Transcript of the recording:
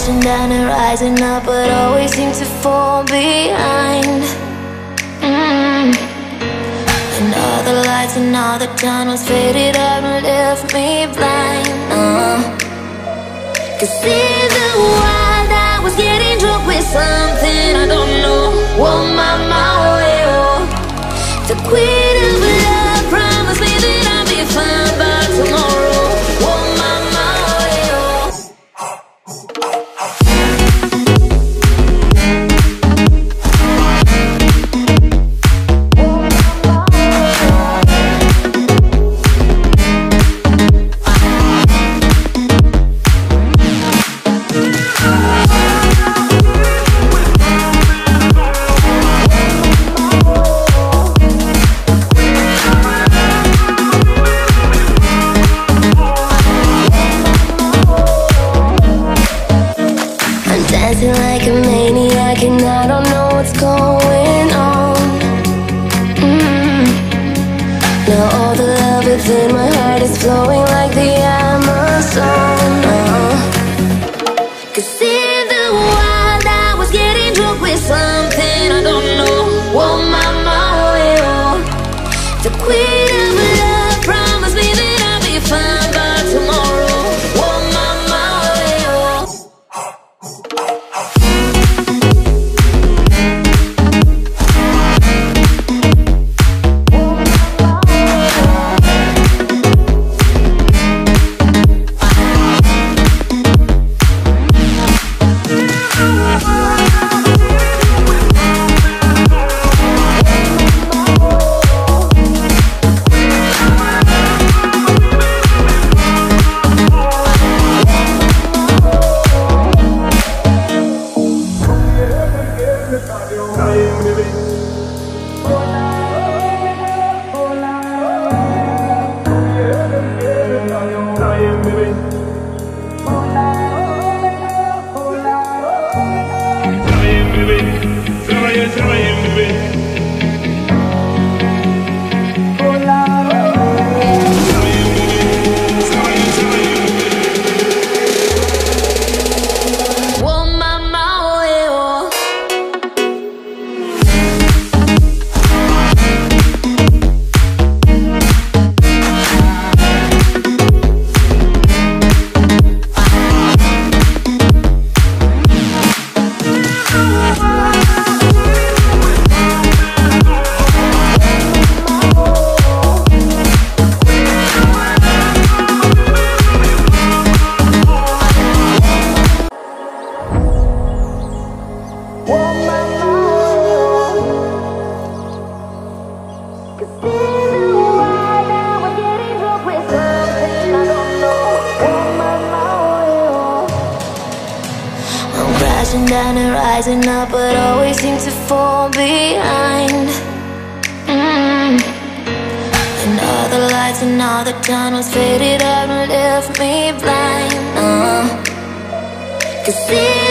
crashing down and rising up, but always seem to fall behind. And all the lights and all the tunnels faded out and left me blind. 'Cause either while I was getting drunk with something I don't know, oh mama, oh yeah, the queen of love promised me that I'd be fine by tomorrow. See?